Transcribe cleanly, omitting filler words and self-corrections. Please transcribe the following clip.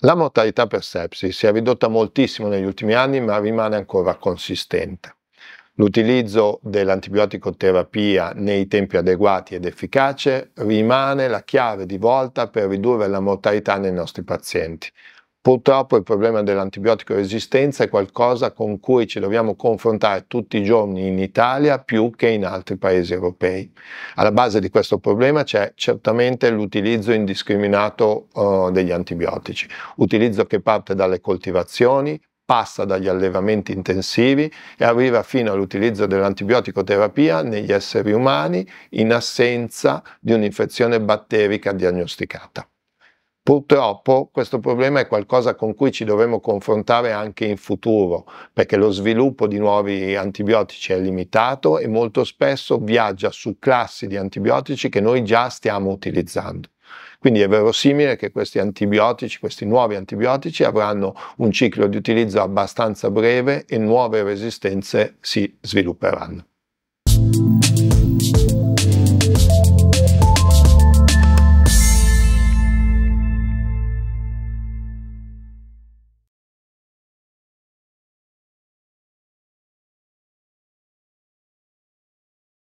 La mortalità per sepsi si è ridotta moltissimo negli ultimi anni, ma rimane ancora consistente. L'utilizzo dell'antibiotico terapia nei tempi adeguati ed efficace rimane la chiave di volta per ridurre la mortalità nei nostri pazienti. Purtroppo il problema dell'antibiotico resistenza è qualcosa con cui ci dobbiamo confrontare tutti i giorni in Italia più che in altri paesi europei. Alla base di questo problema c'è certamente l'utilizzo indiscriminato degli antibiotici, utilizzo che parte dalle coltivazioni, passa dagli allevamenti intensivi e arriva fino all'utilizzo dell'antibiotico terapia negli esseri umani in assenza di un'infezione batterica diagnosticata. Purtroppo questo problema è qualcosa con cui ci dovremo confrontare anche in futuro, perché lo sviluppo di nuovi antibiotici è limitato e molto spesso viaggia su classi di antibiotici che noi già stiamo utilizzando. Quindi è verosimile che questi nuovi antibiotici avranno un ciclo di utilizzo abbastanza breve e nuove resistenze si svilupperanno.